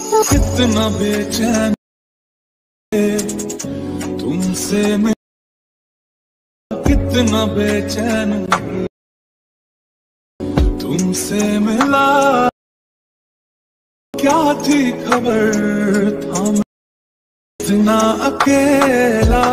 कितना बेचैन तुमसे मिला, कितना बेचैन तुमसे मिला। क्या थी खबर, था मैं इतना अकेला।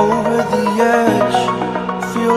Over the edge, feel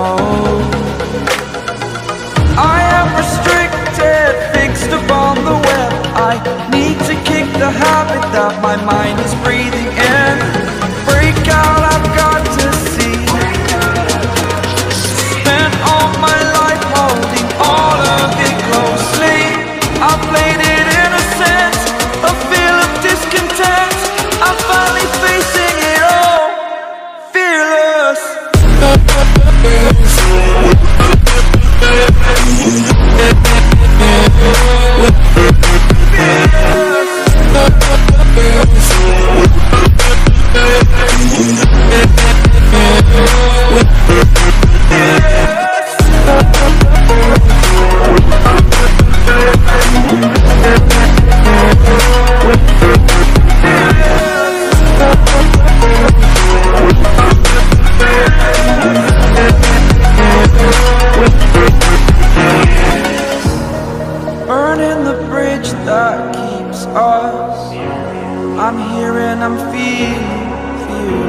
Oh, I am restricted, fixed upon the web. I need to kick the habit that my mind is breathing in. Break out, I've got to see. burning the bridge that keeps us. I'm here and I'm feeling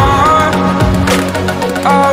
are. Oh,